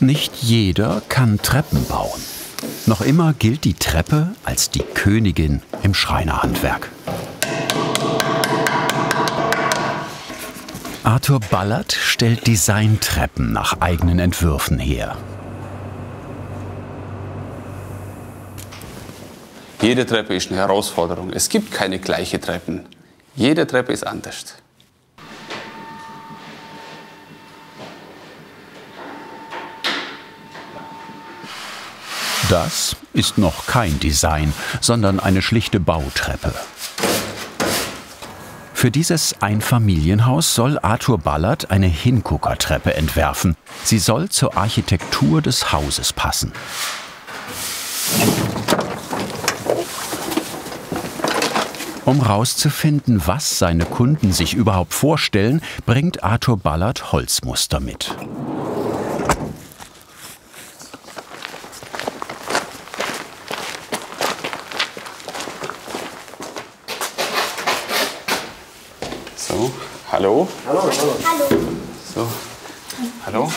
Nicht jeder kann Treppen bauen. Noch immer gilt die Treppe als die Königin im Schreinerhandwerk. Arthur Ballert stellt Designtreppen nach eigenen Entwürfen her. Jede Treppe ist eine Herausforderung. Es gibt keine gleichen Treppen. Jede Treppe ist anders. Das ist noch kein Design, sondern eine schlichte Bautreppe. Für dieses Einfamilienhaus soll Arthur Ballert eine Hinguckertreppe entwerfen. Sie soll zur Architektur des Hauses passen. Um herauszufinden, was seine Kunden sich überhaupt vorstellen, bringt Arthur Ballert Holzmuster mit. Hallo. Hallo. Hallo. Hallo. So. Hallo.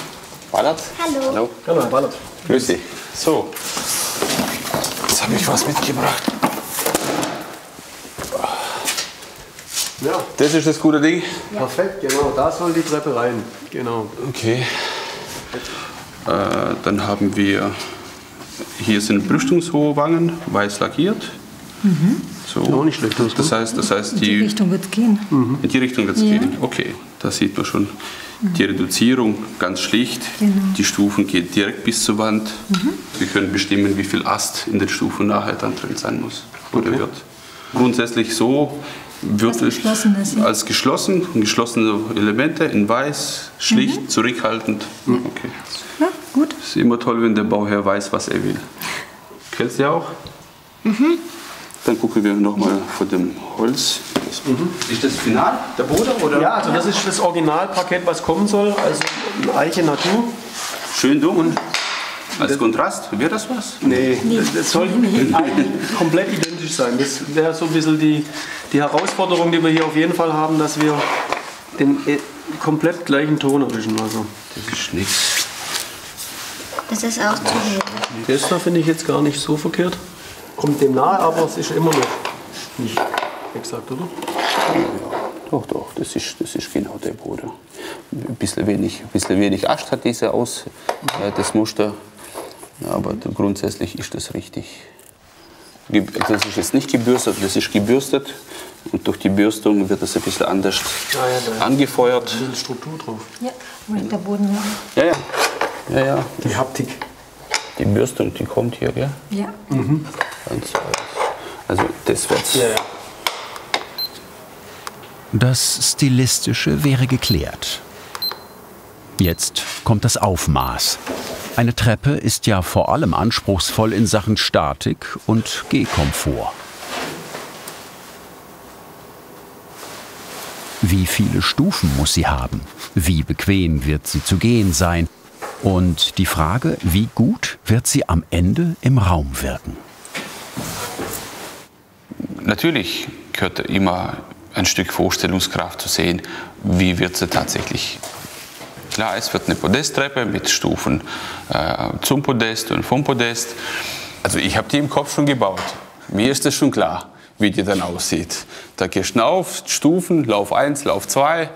Ballert. Hallo. Hallo. Hallo, Ballert. Grüß dich. So. Jetzt habe ich was mitgebracht. Ja. Das ist das gute Ding? Ja. Perfekt, genau. Da soll die Treppe rein. Genau. Okay. Dann haben wir... Hier sind brüstungshohe Wangen, weiß lackiert. Mhm. So. Auch nicht schlecht, das heißt in die Richtung wird es gehen. Mhm. In die Richtung wird es gehen, okay. Da sieht man schon die Reduzierung, ganz schlicht. Genau. Die Stufen gehen direkt bis zur Wand. Mhm. Wir können bestimmen, wie viel Ast in den Stufen nachher dann drin sein muss oder wird. Grundsätzlich so wird es als geschlossen, geschlossene Elemente in weiß, schlicht, zurückhaltend. Mhm. Okay. Ja, gut. Ist immer toll, wenn der Bauherr weiß, was er will. Kennst du ja auch? Mhm. Dann gucken wir nochmal von dem Holz. Ist das final, der Boden? Oder? Ja, also das ist das Originalparkett, was kommen soll. Also Eiche Natur. Schön dumm. Und als Kontrast, wäre das was? Nee, das soll komplett identisch sein. Das wäre so ein bisschen die Herausforderung, die wir hier auf jeden Fall haben, dass wir den komplett gleichen Ton erwischen. Also. Das ist nichts. Das ist auch zu viel. Das da finde ich jetzt gar nicht so verkehrt. Kommt dem nahe, aber es ist immer noch nicht exakt, oder? Ja, doch, doch, das ist genau der Boden. Ein bisschen wenig Ast hat diese das Muster, aber grundsätzlich ist das richtig. Das ist jetzt nicht gebürstet, das ist gebürstet und durch die Bürstung wird das ein bisschen anders angefeuert. Ein bisschen Struktur drauf. Ja, der Boden. Ja. Die Haptik. Die Bürstung, die kommt hier, gell? Ja. Mhm. Also das wird's. Ja. Das Stilistische wäre geklärt. Jetzt kommt das Aufmaß. Eine Treppe ist ja vor allem anspruchsvoll in Sachen Statik und Gehkomfort. Wie viele Stufen muss sie haben? Wie bequem wird sie zu gehen sein? Und die Frage, wie gut wird sie am Ende im Raum wirken? Natürlich gehört immer ein Stück Vorstellungskraft zu sehen, wie wird sie tatsächlich. Klar, es wird eine Podesttreppe mit Stufen zum Podest und vom Podest. Also ich habe die im Kopf schon gebaut. Mir ist das schon klar, wie die dann aussieht. Da gehst du auf Stufen, Lauf 1, Lauf 2.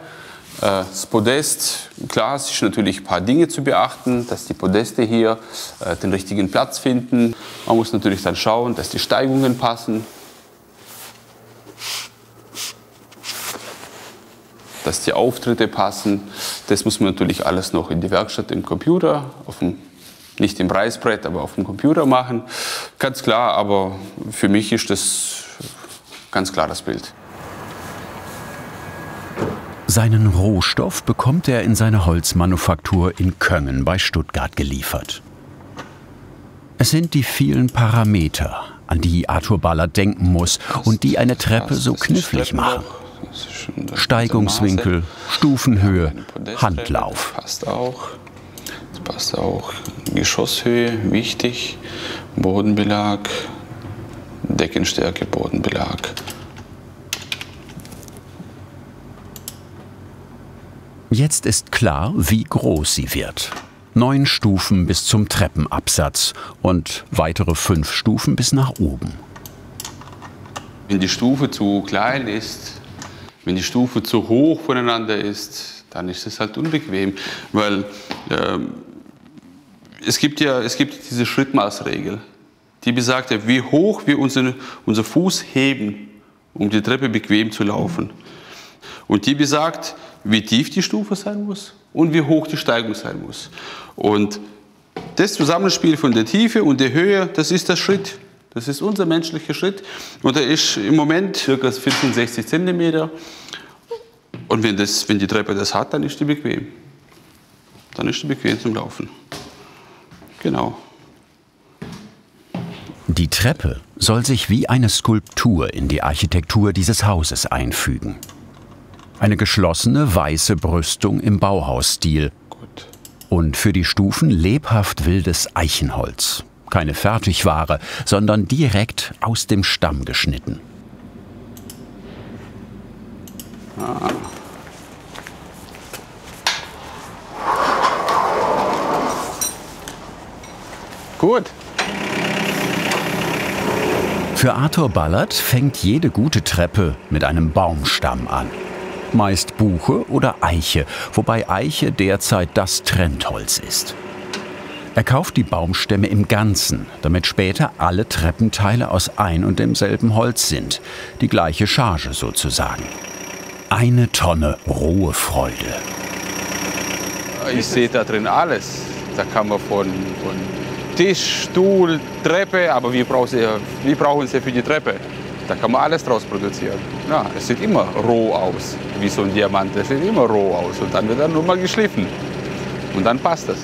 Das Podest, klar, es ist natürlich ein paar Dinge zu beachten, dass die Podeste hier den richtigen Platz finden. Man muss natürlich dann schauen, dass die Steigungen passen. Dass die Auftritte passen. Das muss man natürlich alles noch in die Werkstatt im Computer, nicht im Reißbrett, aber auf dem Computer machen. Ganz klar, aber für mich ist das ganz klar das Bild. Seinen Rohstoff bekommt er in seine Holzmanufaktur in Köngen bei Stuttgart geliefert. Es sind die vielen Parameter, an die Arthur Ballert denken muss und die eine Treppe so knifflig machen. Steigungswinkel, Stufenhöhe, Handlauf. Das passt auch. Geschosshöhe, wichtig. Bodenbelag, Deckenstärke, Bodenbelag. Jetzt ist klar, wie groß sie wird. 9 Stufen bis zum Treppenabsatz und weitere 5 Stufen bis nach oben. Wenn die Stufe zu klein ist, wenn die Stufe zu hoch voneinander ist, dann ist es halt unbequem, weil es gibt diese Schrittmaßregel, die besagt, wie hoch wir unseren Fuß heben, um die Treppe bequem zu laufen. Und die besagt, wie tief die Stufe sein muss und wie hoch die Steigung sein muss. Und das Zusammenspiel von der Tiefe und der Höhe, das ist der Schritt. Das ist unser menschlicher Schritt. Und der ist im Moment ca. 65 cm. Und wenn die Treppe das hat, dann ist die bequem. Dann ist die bequem zum Laufen. Genau. Die Treppe soll sich wie eine Skulptur in die Architektur dieses Hauses einfügen. Eine geschlossene weiße Brüstung im Bauhausstil. Gut. Und für die Stufen lebhaft wildes Eichenholz. Keine Fertigware, sondern direkt aus dem Stamm geschnitten. Ah. Gut. Für Arthur Ballert fängt jede gute Treppe mit einem Baumstamm an. Meist Buche oder Eiche, wobei Eiche derzeit das Trendholz ist. Er kauft die Baumstämme im Ganzen, damit später alle Treppenteile aus ein und demselben Holz sind. Die gleiche Charge sozusagen. 1 Tonne rohe Freude. Ich sehe da drin alles. Da kann man von Tisch, Stuhl, Treppe, aber wir brauchen sie ja für die Treppe. Da kann man alles draus produzieren. Ja, es sieht immer roh aus, wie so ein Diamant. Es sieht immer roh aus und dann wird er nur mal geschliffen. Und dann passt das.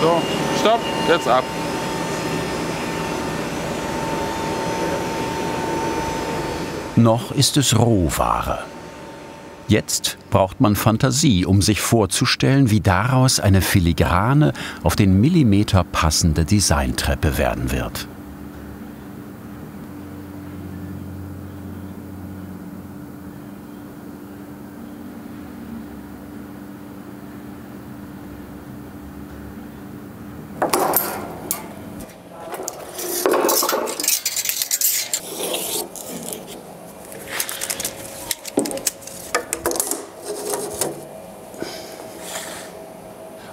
So, stopp, jetzt ab. Noch ist es Rohware. Jetzt braucht man Fantasie, um sich vorzustellen, wie daraus eine filigrane, auf den Millimeter passende Designtreppe werden wird.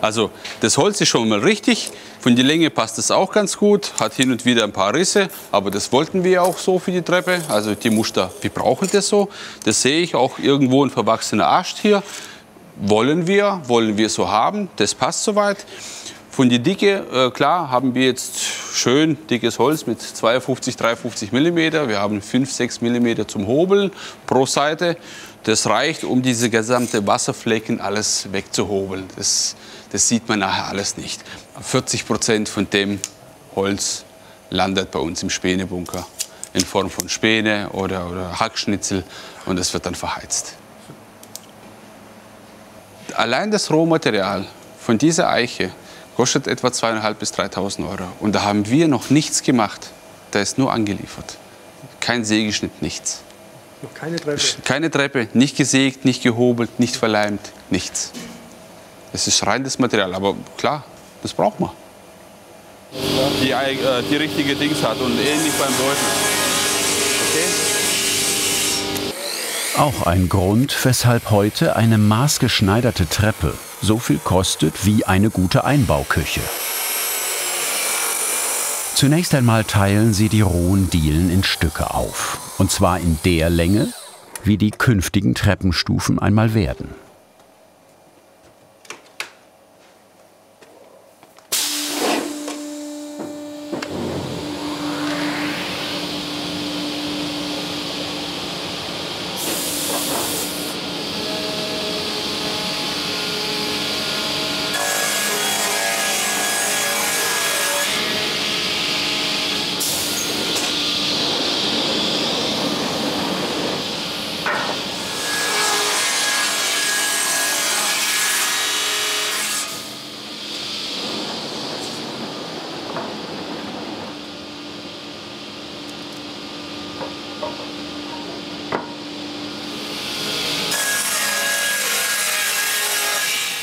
Also das Holz ist schon mal richtig, von der Länge passt es auch ganz gut, hat hin und wieder ein paar Risse, aber das wollten wir auch so für die Treppe, also die Muster, wir brauchen das so. Das sehe ich auch irgendwo, ein verwachsener Ast hier, wollen wir so haben, das passt soweit. Von der Dicke, klar, haben wir jetzt schön dickes Holz mit 52, 53 mm, wir haben 5, 6 mm zum Hobeln pro Seite. Das reicht, um diese gesamte Wasserflecken alles wegzuhobeln. Das sieht man nachher alles nicht. 40% von dem Holz landet bei uns im Spänebunker in Form von Späne oder Hackschnitzel und es wird dann verheizt. Allein das Rohmaterial von dieser Eiche kostet etwa 2.500 bis 3.000 Euro. Und da haben wir noch nichts gemacht. Da ist nur angeliefert. Kein Sägeschnitt, nichts. Noch keine Treppe? Keine Treppe, nicht gesägt, nicht gehobelt, nicht verleimt, nichts. Es ist reines Material, aber klar, das braucht man. Die richtige Dings hat und ähnlich beim Läuten. Okay? Auch ein Grund, weshalb heute eine maßgeschneiderte Treppe so viel kostet wie eine gute Einbauküche. Zunächst einmal teilen sie die rohen Dielen in Stücke auf. Und zwar in der Länge, wie die künftigen Treppenstufen einmal werden.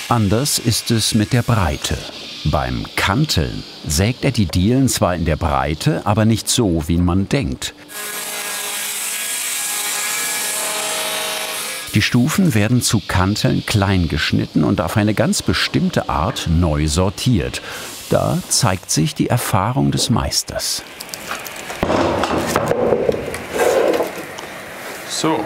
Anders ist es mit der Breite. Beim Kanteln sägt er die Dielen zwar in der Breite, aber nicht so, wie man denkt. Die Stufen werden zu Kanteln klein geschnitten und auf eine ganz bestimmte Art neu sortiert. Da zeigt sich die Erfahrung des Meisters. So.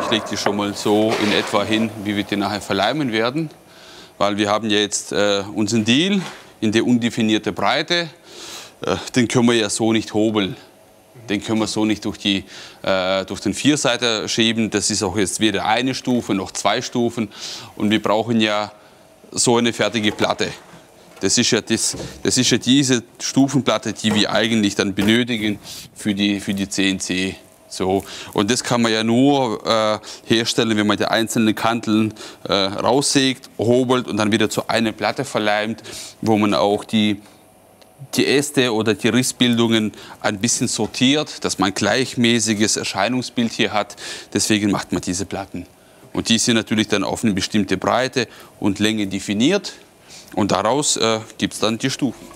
Ich lege die schon mal so in etwa hin, wie wir die nachher verleimen werden. Weil wir haben ja jetzt unseren Deal in der undefinierten Breite. Den können wir ja so nicht hobeln. Den können wir so nicht durch den Vierseiter schieben. Das ist auch jetzt weder eine Stufe noch zwei Stufen. Und wir brauchen ja so eine fertige Platte. Das ist ja diese Stufenplatte, die wir eigentlich dann benötigen für die CNC. So. Und das kann man ja nur herstellen, wenn man die einzelnen Kanteln raussägt, hobelt und dann wieder zu einer Platte verleimt, wo man auch die Äste oder die Rissbildungen ein bisschen sortiert, dass man ein gleichmäßiges Erscheinungsbild hier hat. Deswegen macht man diese Platten. Und die sind natürlich dann auf eine bestimmte Breite und Länge definiert. Und daraus gibt es dann die Stufen.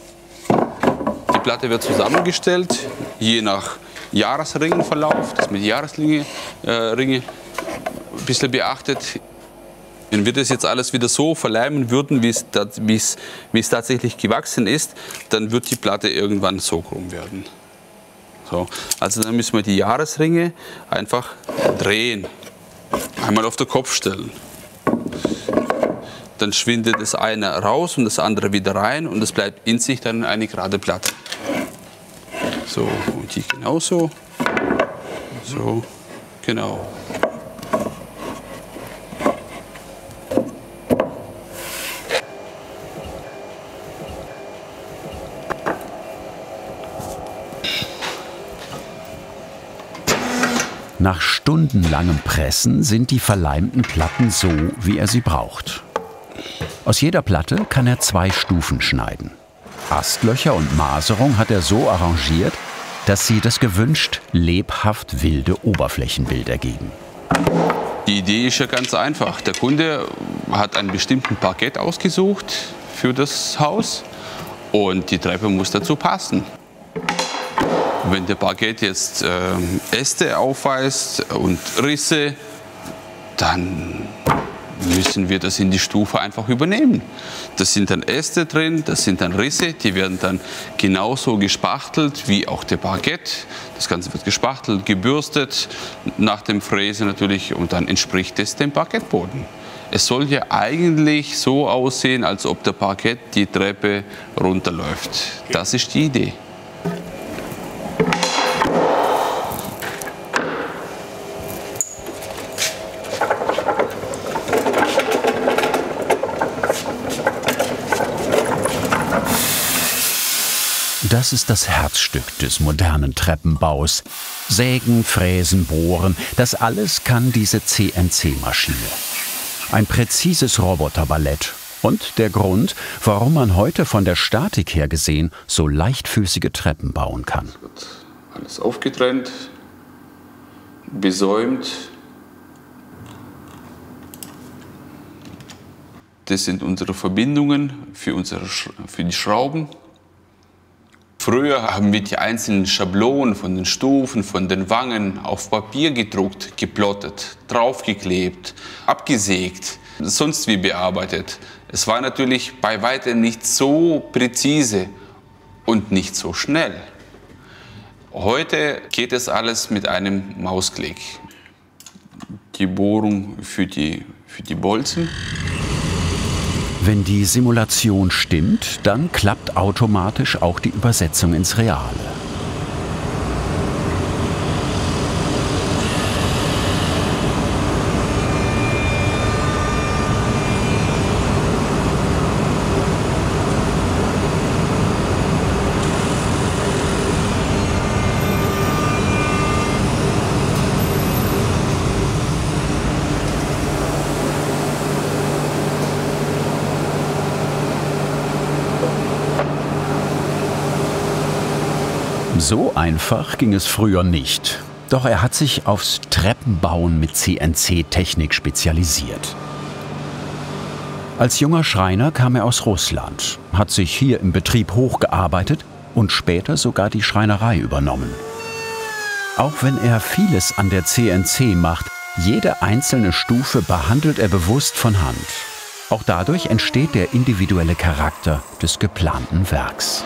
Die Platte wird zusammengestellt, je nach Jahresringenverlauf, dass man die Jahresringe ein bisschen beachtet. Wenn wir das jetzt alles wieder so verleimen würden, wie es tatsächlich gewachsen ist, dann wird die Platte irgendwann so krumm werden. So. Also dann müssen wir die Jahresringe einfach drehen. Einmal auf den Kopf stellen. Dann schwindet das eine raus und das andere wieder rein und es bleibt in sich dann eine gerade Platte. So, und hier genauso. So, genau. Nach stundenlangem Pressen sind die verleimten Platten so, wie er sie braucht. Aus jeder Platte kann er zwei Stufen schneiden. Astlöcher und Maserung hat er so arrangiert, dass sie das gewünscht lebhaft wilde Oberflächenbild ergeben. Die Idee ist ja ganz einfach. Der Kunde hat einen bestimmten Parkett ausgesucht für das Haus und die Treppe muss dazu passen. Wenn der Parkett jetzt Äste aufweist und Risse, dann müssen wir das in die Stufe einfach übernehmen. Das sind dann Äste drin, das sind dann Risse, die werden dann genauso gespachtelt wie auch der Parkett. Das Ganze wird gespachtelt, gebürstet, nach dem Fräsen natürlich und dann entspricht es dem Parkettboden. Es soll ja eigentlich so aussehen, als ob der Parkett die Treppe runterläuft. Das ist die Idee. Das ist das Herzstück des modernen Treppenbaus. Sägen, Fräsen, Bohren, das alles kann diese CNC-Maschine. Ein präzises Roboterballett. Und der Grund, warum man heute von der Statik her gesehen so leichtfüßige Treppen bauen kann. Es wird alles aufgetrennt, besäumt. Das sind unsere Verbindungen für die Schrauben. Früher haben wir die einzelnen Schablonen von den Stufen, von den Wangen auf Papier gedruckt, geplottet, draufgeklebt, abgesägt, sonst wie bearbeitet. Es war natürlich bei weitem nicht so präzise und nicht so schnell. Heute geht es alles mit einem Mausklick. Die Bohrung für die Bolzen. Wenn die Simulation stimmt, dann klappt automatisch auch die Übersetzung ins Reale. So einfach ging es früher nicht. Doch er hat sich aufs Treppenbauen mit CNC-Technik spezialisiert. Als junger Schreiner kam er aus Russland, hat sich hier im Betrieb hochgearbeitet und später sogar die Schreinerei übernommen. Auch wenn er vieles an der CNC macht, jede einzelne Stufe behandelt er bewusst von Hand. Auch dadurch entsteht der individuelle Charakter des geplanten Werks.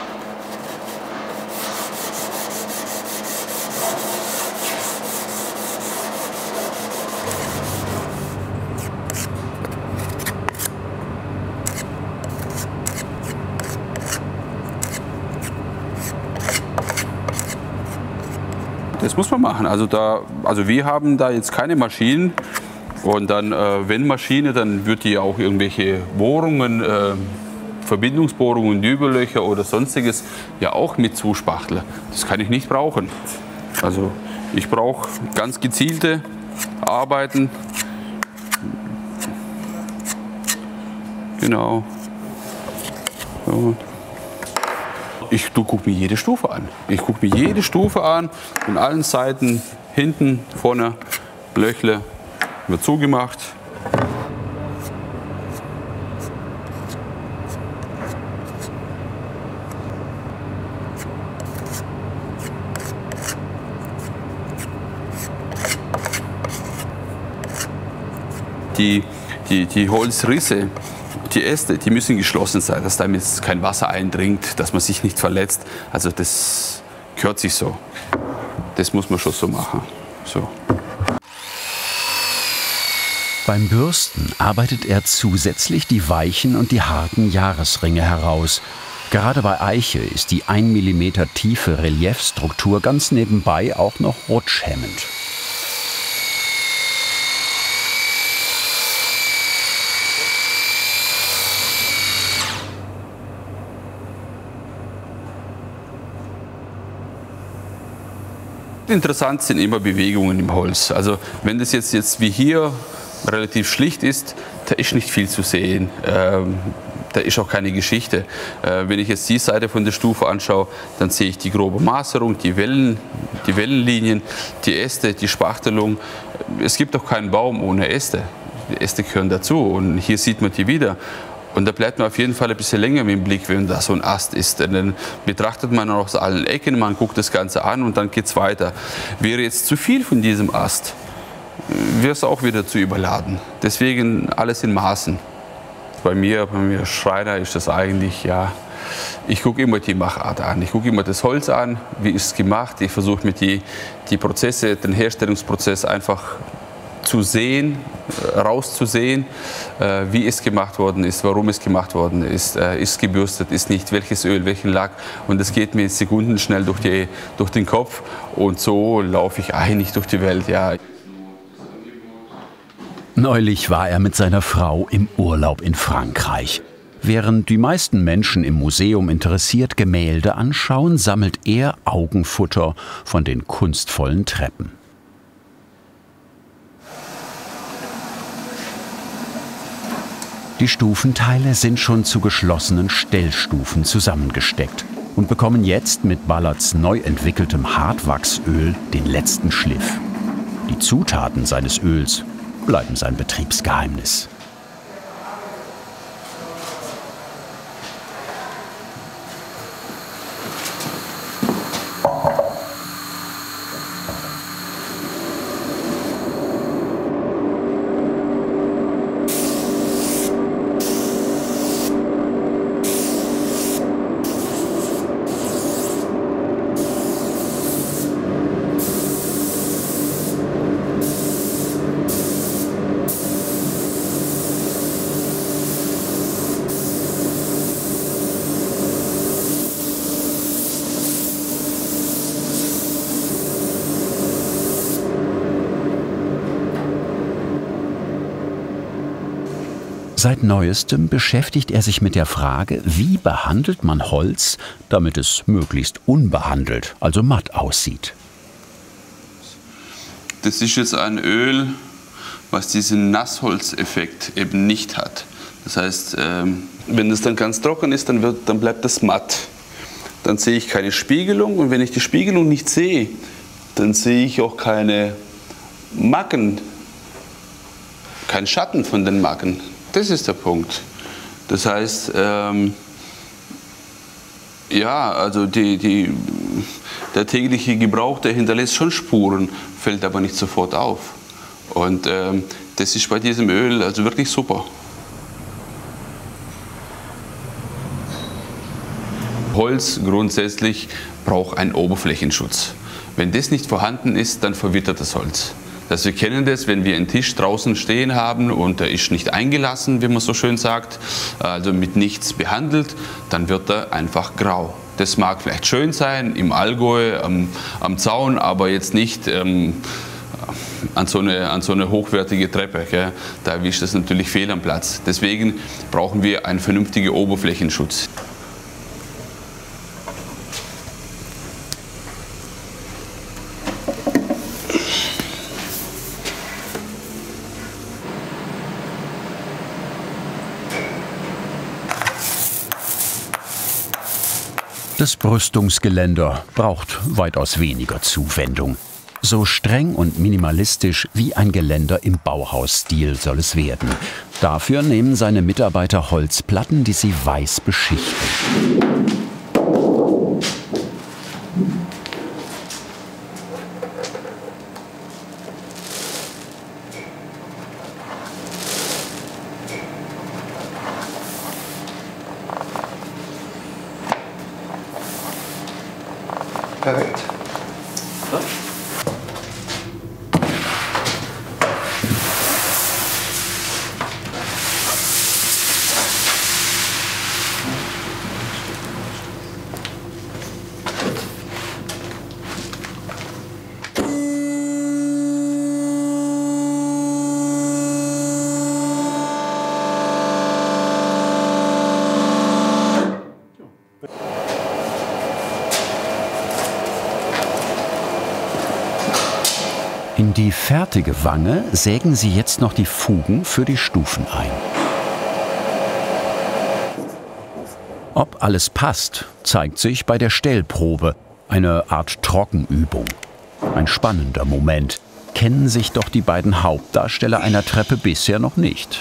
Das muss man machen. Also wir haben da jetzt keine Maschinen und dann, wenn Maschine, dann wird die auch irgendwelche Bohrungen, Verbindungsbohrungen, Dübellöcher oder sonstiges ja auch mit zuspachteln. Das kann ich nicht brauchen. Also ich brauche ganz gezielte Arbeiten. Genau. So. Ich gucke mir jede Stufe an. Ich gucke mir jede Stufe an, von allen Seiten, hinten, vorne, Löchle, wird zugemacht. Die Holzrisse. Die Äste, die müssen geschlossen sein, dass damit kein Wasser eindringt, dass man sich nicht verletzt. Also das gehört sich so. Das muss man schon so machen. So. Beim Bürsten arbeitet er zusätzlich die weichen und die harten Jahresringe heraus. Gerade bei Eiche ist die 1 mm tiefe Reliefstruktur ganz nebenbei auch noch rutschhemmend. Interessant sind immer Bewegungen im Holz. Also wenn das jetzt wie hier relativ schlicht ist, da ist nicht viel zu sehen. Da ist auch keine Geschichte. Wenn ich jetzt die Seite von der Stufe anschaue, dann sehe ich die grobe Maserung, die Wellenlinien, die Äste, die Spachtelung. Es gibt doch keinen Baum ohne Äste. Die Äste gehören dazu und hier sieht man die wieder. Und da bleibt man auf jeden Fall ein bisschen länger mit dem Blick, wenn da so ein Ast ist. Und dann betrachtet man aus allen Ecken, man guckt das Ganze an und dann geht es weiter. Wäre jetzt zu viel von diesem Ast, wäre es auch wieder zu überladen. Deswegen alles in Maßen. Bei mir Schreiner ist das eigentlich, ja, ich gucke immer die Machart an. Ich gucke immer das Holz an, wie ist es gemacht. Ich versuche mir die Prozesse, den Herstellungsprozess einfach zu sehen, rauszusehen, wie es gemacht worden ist, warum es gemacht worden ist gebürstet, ist nicht, welches Öl, welchen Lack. Und das geht mir in Sekunden schnell durch den Kopf und so laufe ich eigentlich durch die Welt. Ja. Neulich war er mit seiner Frau im Urlaub in Frankreich. Während die meisten Menschen im Museum interessiert Gemälde anschauen, sammelt er Augenfutter von den kunstvollen Treppen. Die Stufenteile sind schon zu geschlossenen Stellstufen zusammengesteckt und bekommen jetzt mit Ballerts neu entwickeltem Hartwachsöl den letzten Schliff. Die Zutaten seines Öls bleiben sein Betriebsgeheimnis. Seit Neuestem beschäftigt er sich mit der Frage, wie behandelt man Holz, damit es möglichst unbehandelt, also matt aussieht. Das ist jetzt ein Öl, was diesen Nassholzeffekt eben nicht hat. Das heißt, wenn es dann ganz trocken ist, dann bleibt das matt. dann sehe ich keine Spiegelung, und wenn ich die Spiegelung nicht sehe, dann sehe ich auch keine Macken, keinen Schatten von den Macken. Das ist der Punkt. Das heißt, ja, also der tägliche Gebrauch, der hinterlässt schon Spuren, fällt aber nicht sofort auf. Und das ist bei diesem Öl also wirklich super. Holz grundsätzlich braucht einen Oberflächenschutz. Wenn das nicht vorhanden ist, dann verwittert das Holz. Das, wir kennen das, wenn wir einen Tisch draußen stehen haben und der ist nicht eingelassen, wie man so schön sagt, also mit nichts behandelt, dann wird er einfach grau. Das mag vielleicht schön sein im Allgäu, am Zaun, aber jetzt nicht an so eine hochwertige Treppe, gell? Da erwischt das natürlich fehl am Platz. Deswegen brauchen wir einen vernünftigen Oberflächenschutz. Das Brüstungsgeländer braucht weitaus weniger Zuwendung. So streng und minimalistisch wie ein Geländer im Bauhausstil soll es werden. Dafür nehmen seine Mitarbeiter Holzplatten, die sie weiß beschichten. Perfekt. Ja. In die fertige Wange sägen Sie jetzt noch die Fugen für die Stufen ein. Ob alles passt, zeigt sich bei der Stellprobe, eine Art Trockenübung. Ein spannender Moment. Kennen sich doch die beiden Hauptdarsteller einer Treppe bisher noch nicht.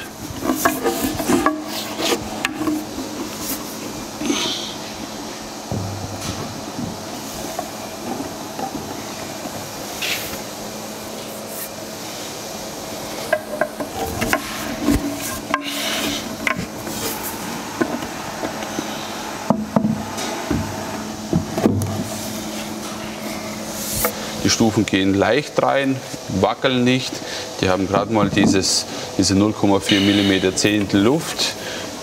Die Stufen gehen leicht rein, wackeln nicht. Die haben gerade mal diese 0,4 mm Zehntel Luft.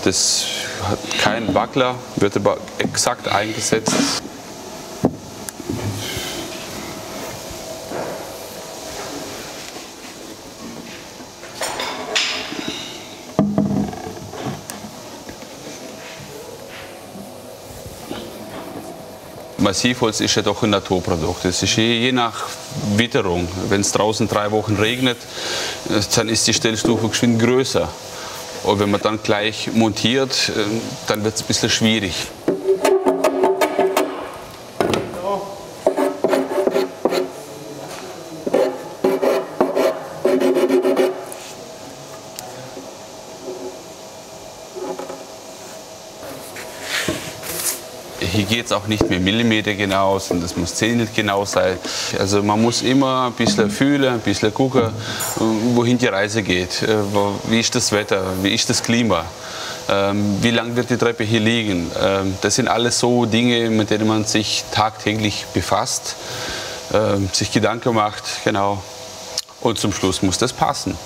Das hat keinen Wackler, wird aber exakt eingesetzt. Massivholz ist ja doch ein Naturprodukt. Es ist je nach Witterung. Wenn es draußen 3 Wochen regnet, dann ist die Stellstufe geschwind größer. Und wenn man dann gleich montiert, dann wird es ein bisschen schwierig. Hier geht es auch nicht mehr Millimeter genau, sondern das muss Zehntel genau sein. Also man muss immer ein bisschen fühlen, ein bisschen gucken, wohin die Reise geht. Wie ist das Wetter, wie ist das Klima, wie lang wird die Treppe hier liegen. Das sind alles so Dinge, mit denen man sich tagtäglich befasst, sich Gedanken macht, genau. Und zum Schluss muss das passen.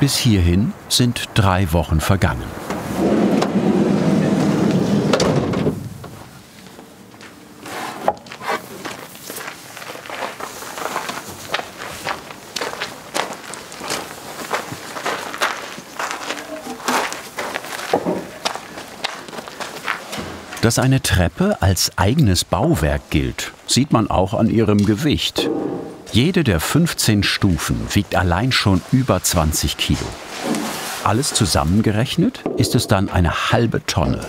Bis hierhin sind 3 Wochen vergangen. Dass eine Treppe als eigenes Bauwerk gilt, sieht man auch an ihrem Gewicht. Jede der 15 Stufen wiegt allein schon über 20 Kilo. Alles zusammengerechnet ist es dann eine halbe Tonne.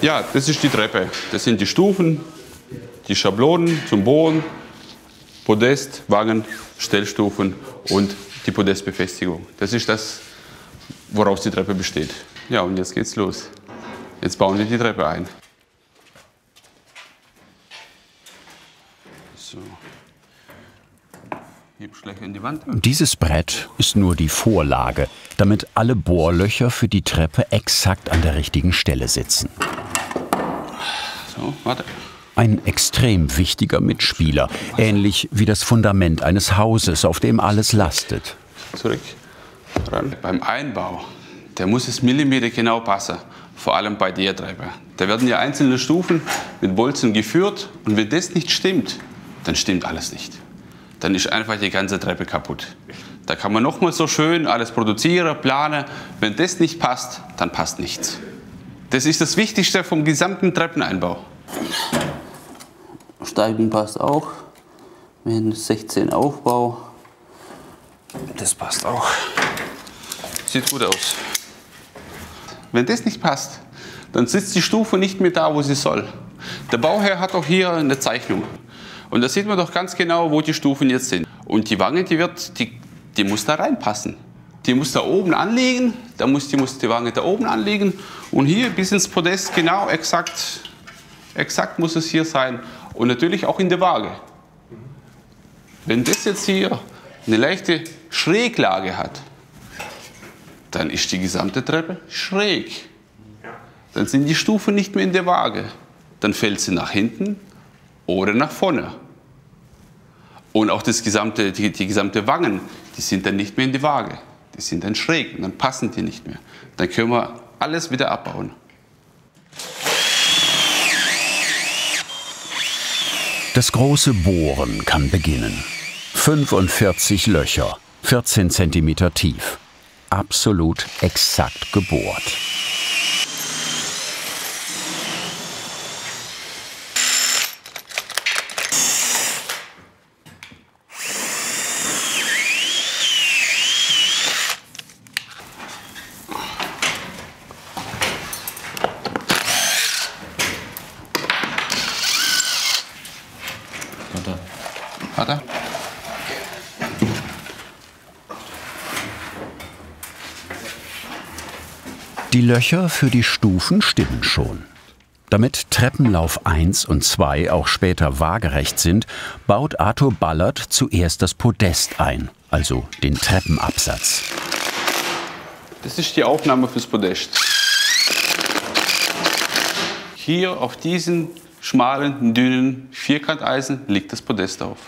Ja, das ist die Treppe. Das sind die Stufen, die Schablonen zum Boden, Podest, Wagen, Stellstufen und die Podestbefestigung. Das ist das, woraus die Treppe besteht. Ja, und jetzt geht's los. Jetzt bauen wir die Treppe ein. So. Dieses Brett ist nur die Vorlage, damit alle Bohrlöcher für die Treppe exakt an der richtigen Stelle sitzen. So, warte. Ein extrem wichtiger Mitspieler, ähnlich wie das Fundament eines Hauses, auf dem alles lastet. Zurück. Ran. Beim Einbau, der muss es millimetergenau passen, vor allem bei der Treppe. Da werden ja einzelne Stufen mit Bolzen geführt und wenn das nicht stimmt, dann stimmt alles nicht. Dann ist einfach die ganze Treppe kaputt. Da kann man nochmal so schön alles produzieren, planen. Wenn das nicht passt, dann passt nichts. Das ist das Wichtigste vom gesamten Treppeneinbau. Steigen passt auch. Wir haben 16 Aufbau. Das passt auch. Sieht gut aus. Wenn das nicht passt, dann sitzt die Stufe nicht mehr da, wo sie soll. Der Bauherr hat auch hier eine Zeichnung. Und da sieht man doch ganz genau, wo die Stufen jetzt sind. Und die Wange, die muss da reinpassen. Die muss da oben anlegen, die muss die Wange da oben anlegen. Und hier bis ins Podest genau, exakt muss es hier sein. Und natürlich auch in der Waage. Wenn das jetzt hier eine leichte Schräglage hat, dann ist die gesamte Treppe schräg. Dann sind die Stufen nicht mehr in der Waage. Dann fällt sie nach hinten oder nach vorne. Und auch das gesamte, die gesamte Wangen, die sind dann nicht mehr in die Waage. Die sind dann schräg und dann passen die nicht mehr. Dann können wir alles wieder abbauen. Das große Bohren kann beginnen. 45 Löcher, 14 cm tief. Absolut exakt gebohrt. Die Löcher für die Stufen stimmen schon. Damit Treppenlauf 1 und 2 auch später waagerecht sind, baut Arthur Ballert zuerst das Podest ein, also den Treppenabsatz. Das ist die Aufnahme fürs Podest. Hier auf diesen schmalen, dünnen Vierkanteisen liegt das Podest auf.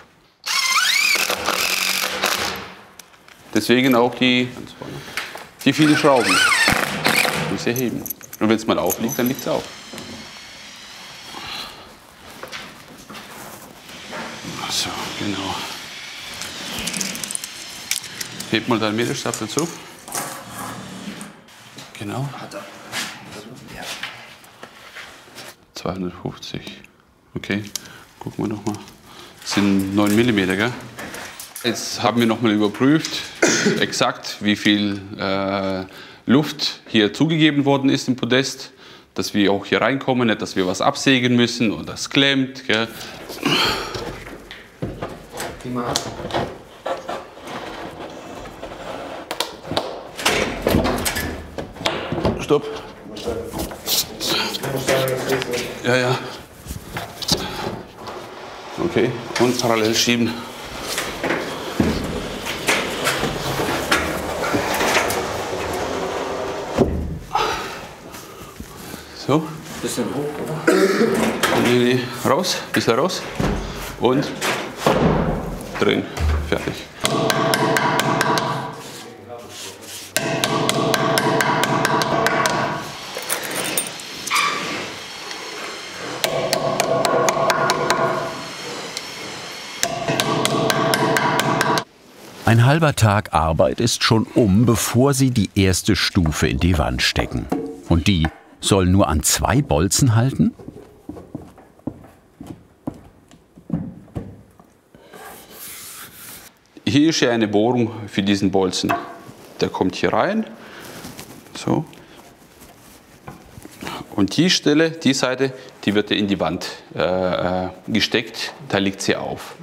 Deswegen auch die vielen Schrauben. Erheben. Und wenn es mal aufliegt, dann liegt es auf. So, genau. Hebt mal deinen Mittelstab dazu. Genau. 250. Okay, gucken wir nochmal. Das sind 9 mm, gell? Jetzt haben wir nochmal überprüft, exakt wie viel Luft hier zugegeben worden ist im Podest, dass wir auch hier reinkommen, nicht, dass wir was absägen müssen und das klemmt. Gell. Stopp. Ja, ja. Okay, und parallel schieben. So. Bisschen hoch, oder? Nee, nee. Raus, bisschen raus und drehen. Fertig. Ein halber Tag Arbeit ist schon um, bevor sie die erste Stufe in die Wand stecken. Und die soll nur an 2 Bolzen halten? Hier ist ja eine Bohrung für diesen Bolzen. Der kommt hier rein. So. Und die Stelle, die Seite, die wird in die Wand gesteckt, da liegt sie auf.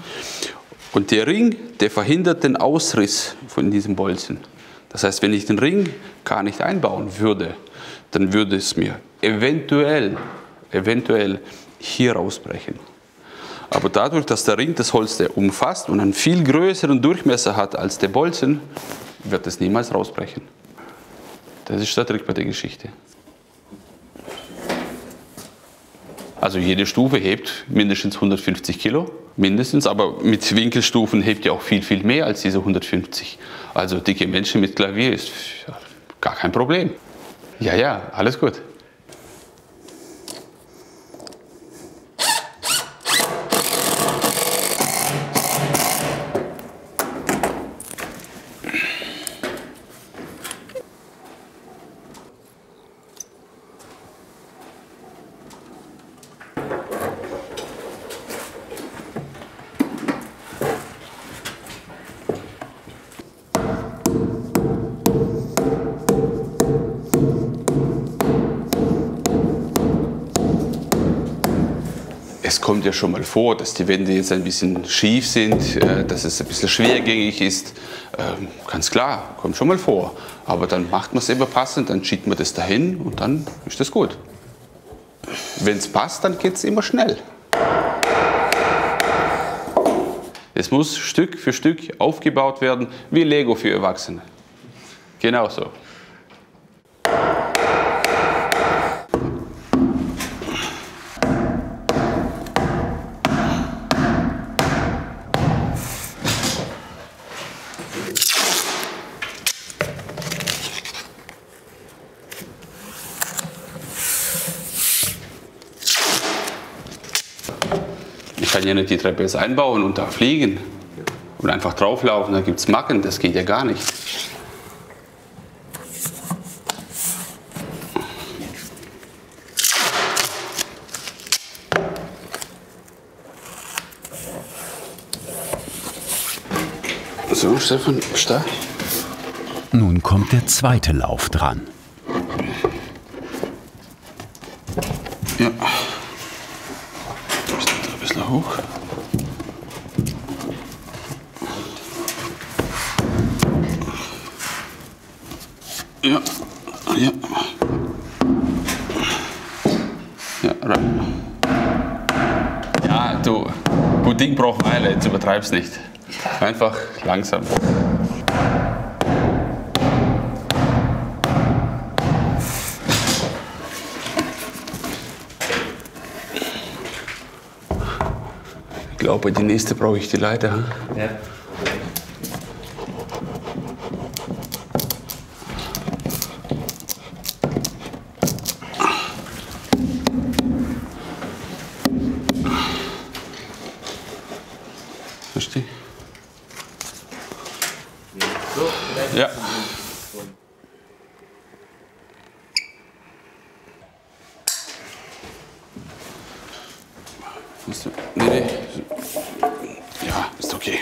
Und der Ring, der verhindert den Ausriss von diesem Bolzen. Das heißt, wenn ich den Ring gar nicht einbauen würde, dann würde es mir eventuell hier rausbrechen. Aber dadurch, dass der Ring das Holz umfasst und einen viel größeren Durchmesser hat als der Bolzen, wird es niemals rausbrechen. Das ist der Trick bei der Geschichte. Also jede Stufe hebt mindestens 150 Kilo, mindestens, aber mit Winkelstufen hebt ihr auch viel, viel mehr als diese 150. Also dicke Menschen mit Klavier ist gar kein Problem. Ja, ja, alles gut. Es kommt ja schon mal vor, dass die Wände jetzt ein bisschen schief sind, dass es ein bisschen schwergängig ist. Ganz klar, kommt schon mal vor. Aber dann macht man es eben passend, dann schiebt man das dahin und dann ist das gut. Wenn es passt, dann geht es immer schnell. Es muss Stück für Stück aufgebaut werden, wie Lego für Erwachsene. Genau so. Ich kann ja nicht die Treppe jetzt einbauen und da fliegen und einfach drauflaufen, da gibt es Macken, das geht ja gar nicht. So, Stefan, stark. Nun kommt der zweite Lauf dran. Ja. Hoch. Ja, ja. Ja, rein. Ja, du, gut Ding braucht Weile, jetzt übertreib's nicht. Einfach langsam. Ich glaube, die nächste brauche ich die Leiter. Ja. Verstehe. Ja. Nee, nee. Ja, ist okay.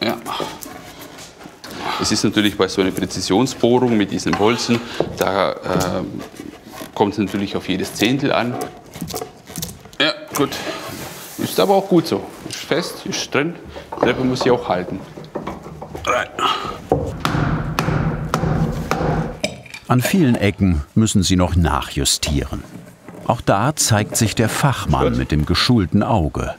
Ja. Es ist natürlich bei so einer Präzisionsbohrung mit diesen Bolzen, da kommt es natürlich auf jedes Zehntel an. Ja, gut. Ist aber auch gut so. Ist fest, ist drin. Die Treppe muss sie auch halten. Rein. An vielen Ecken müssen sie noch nachjustieren. Auch da zeigt sich der Fachmann mit dem geschulten Auge.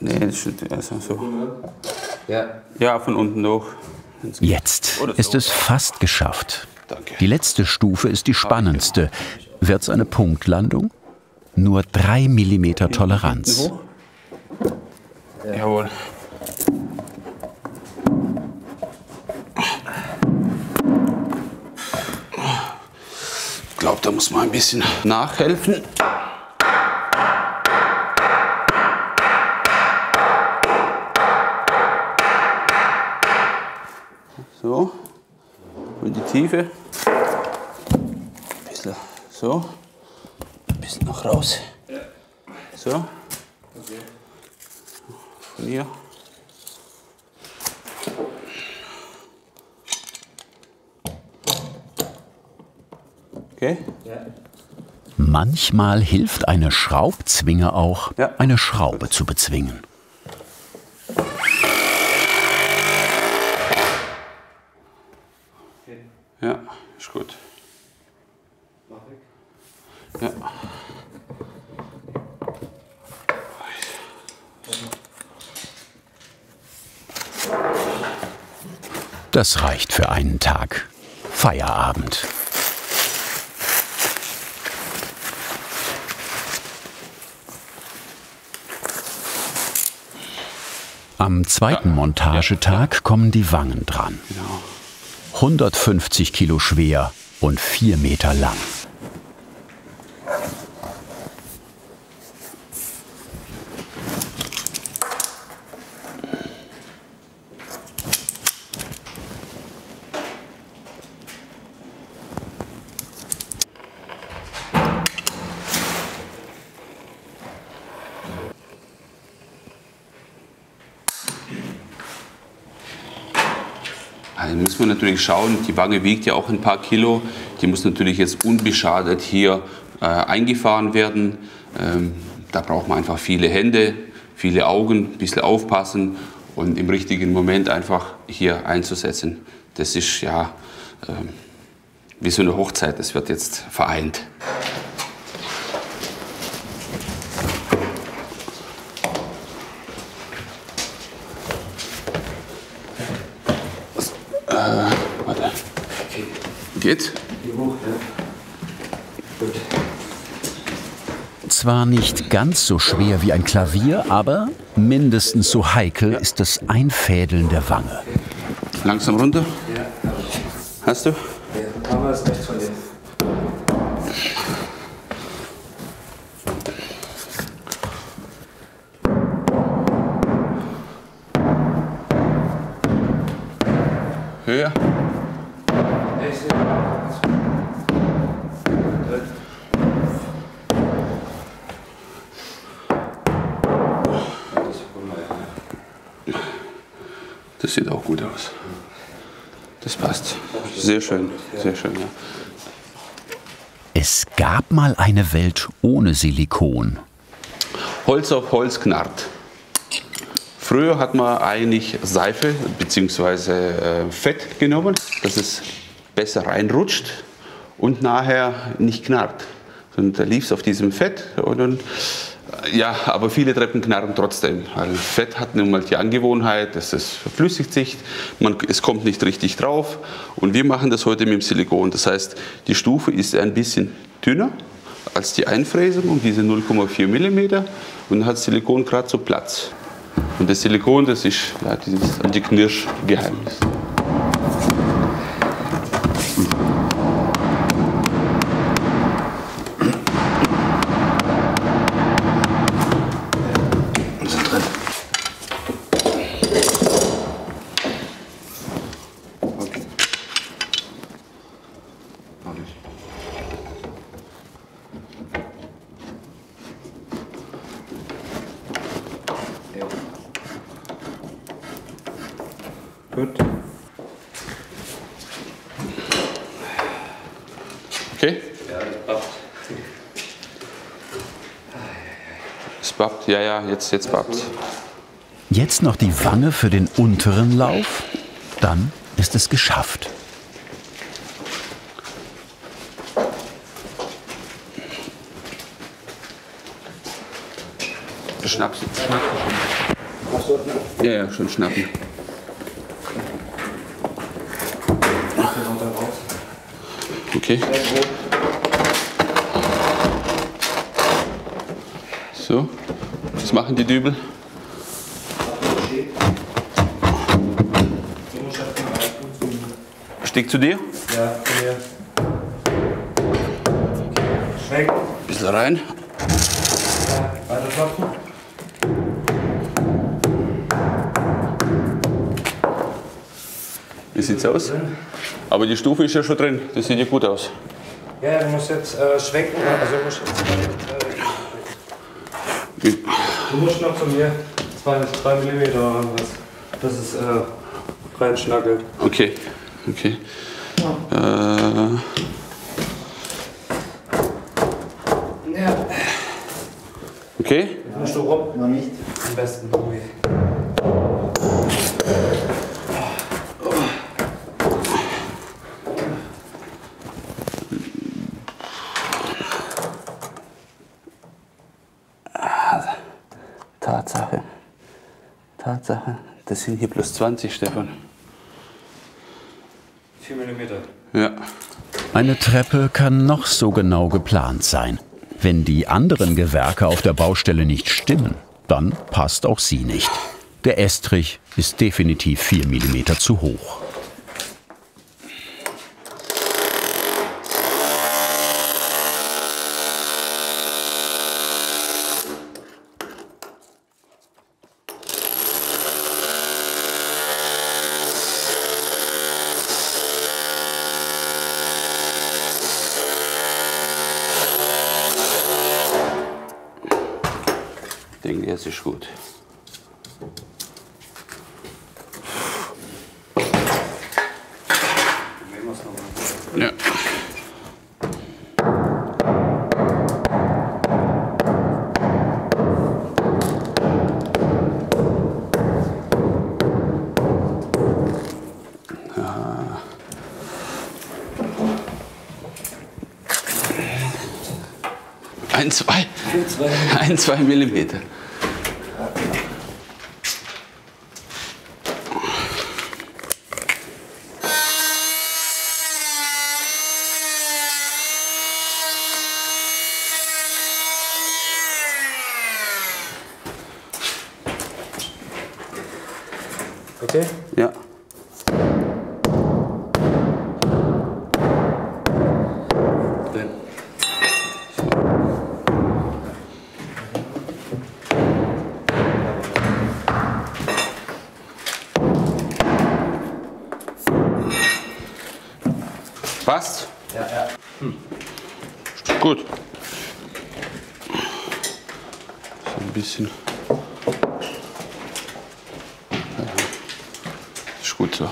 Nee, das steht erstmal so. Ja, von unten hoch. Jetzt ist es fast geschafft. Die letzte Stufe ist die spannendste. Wird es eine Punktlandung? Nur 3 mm Toleranz. Jawohl. glaube, da muss man ein bisschen nachhelfen. So, in die Tiefe. Ein bisschen so, ein bisschen noch raus. So, von hier. Okay. Ja. Manchmal hilft eine Schraubzwinge auch, ja, eine Schraube zu bezwingen. Okay. Ja, ist gut. Ja. Das reicht für einen Tag. Feierabend. Am zweiten Montagetag kommen die Wangen dran. 150 Kilo schwer und 4 Meter lang. Muss man natürlich schauen, die Wange wiegt ja auch ein paar Kilo, die muss natürlich jetzt unbeschadet hier eingefahren werden. Da braucht man einfach viele Hände, viele Augen, ein bisschen aufpassen und im richtigen Moment einfach hier einzusetzen. Das ist ja wie so eine Hochzeit, das wird jetzt vereint. Geht? Zwar nicht ganz so schwer wie ein Klavier, aber mindestens so heikel ist das Einfädeln der Wange. Langsam runter. Hast du? Aber ist recht von dir. Höher. Das sieht auch gut aus. Das passt. Sehr schön, sehr schön. Ja. Es gab mal eine Welt ohne Silikon. Holz auf Holz knarrt. Früher hat man eigentlich Seife bzw. Fett genommen, dass es besser reinrutscht und nachher nicht knarrt. Und da lief es auf diesem Fett und dann. Ja, aber viele Treppen knarren trotzdem. Also Fett hat nun mal die Angewohnheit, es verflüssigt sich, es kommt nicht richtig drauf. Und wir machen das heute mit dem Silikon. Das heißt, die Stufe ist ein bisschen dünner als die Einfräsung, um diese 0,4 mm. Und dann hat Silikon gerade so Platz. Und das Silikon, das ist ja, dieses Anti-Knirsch-Geheimnis. Okay? Ja, das pappt. Es pappt, ja, ja, jetzt pappt. Jetzt noch die Wange für den unteren Lauf, dann ist es geschafft. Schnappst du? Schnappst du? Ja, ja, schon schnappen. Okay. So, was machen die Dübel? Stick zu dir? Ja, zu mir. Weg. Bisschen rein. Weiter klopfen. Wie sieht's aus? Aber die Stufe ist ja schon drin, das sieht ja gut aus. Ja, du musst jetzt schwenken. Also du musst noch zu mir 2 mm oder was. Das ist reinschnackelt. Okay, okay. Ja. Okay? Musst du rum? Noch nicht. Am besten ruhig. Tatsache. Tatsache. Das sind hier plus 20, Stefan. 4 mm. Ja. Eine Treppe kann noch so genau geplant sein. Wenn die anderen Gewerke auf der Baustelle nicht stimmen, dann passt auch sie nicht. Der Estrich ist definitiv 4 mm zu hoch. Ich denke, das ist gut. Ja. Ein, zwei Millimeter. Okay? Ja. Passt? Ja, ja. Hm. Gut. So ein bisschen. Ist gut so.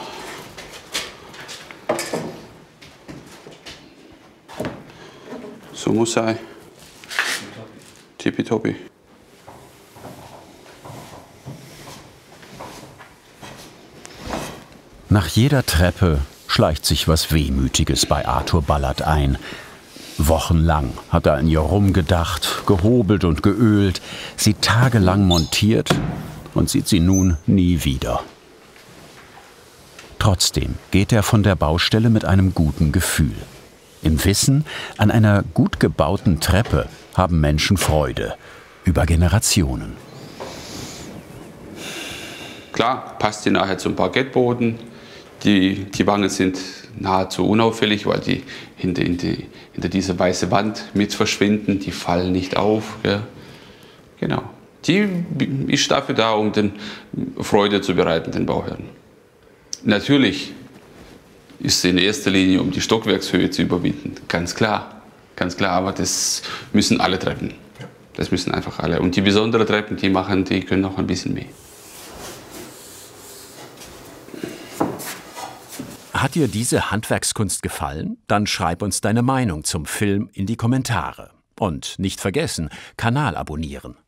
So muss sein. Tippitoppi. Nach jeder Treppe schleicht sich was Wehmütiges bei Arthur Ballert ein. Wochenlang hat er an ihr rumgedacht, gehobelt und geölt, sie tagelang montiert und sieht sie nun nie wieder. Trotzdem geht er von der Baustelle mit einem guten Gefühl. Im Wissen, an einer gut gebauten Treppe haben Menschen Freude, über Generationen. Klar, passt sie nachher zum Parkettboden. Die Wangen sind nahezu unauffällig, weil die hinter dieser weißen Wand mit verschwinden. Die fallen nicht auf. Ja. Genau. Die ist dafür da, um den Freude zu bereiten, den Bauherren. Natürlich ist sie in erster Linie, um die Stockwerkshöhe zu überwinden. Ganz klar. Ganz klar. Aber das müssen alle Treppen. Das müssen einfach alle. Und die besonderen Treppen, die können noch ein bisschen mehr. Hat dir diese Handwerkskunst gefallen? Dann schreib uns deine Meinung zum Film in die Kommentare. Und nicht vergessen, Kanal abonnieren.